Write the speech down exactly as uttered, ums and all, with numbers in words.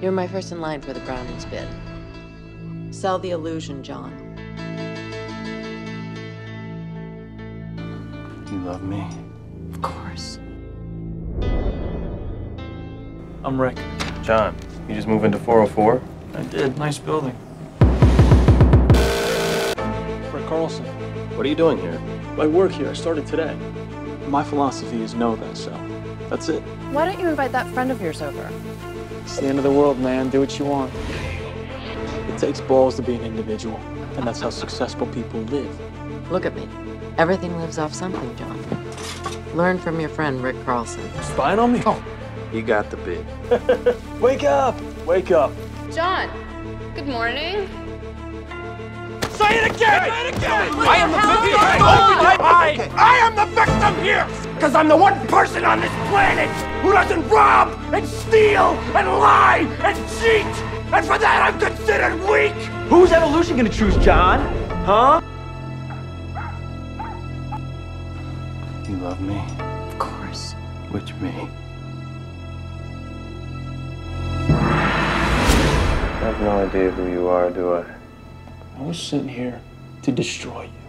You're my first in line for the Brownings bid. Sell the illusion, John. You love me? Of course. I'm Rick. John, you just moved into four oh four? I did. Nice building. Rick Carlson. What are you doing here? I work here. I started today. My philosophy is know thyself. That's it. Why don't you invite that friend of yours over? It's the end of the world, man. Do what you want. It takes balls to be an individual, and that's how successful people live. Look at me. Everything lives off something, John. Learn from your friend, Rick Carlson. Spying on me? Oh. You got the bid. Wake up! Wake up. John, good morning. Say it again! Say it again! I am the victim! I, I am the victim here! Because I'm the one person on this planet who doesn't rob and steal and lie and cheat! And for that, I'm considered weak! Who's evolution gonna choose, John? Huh? You love me? Of course. Which me? I have no idea who you are, do I? I was sent here to destroy you.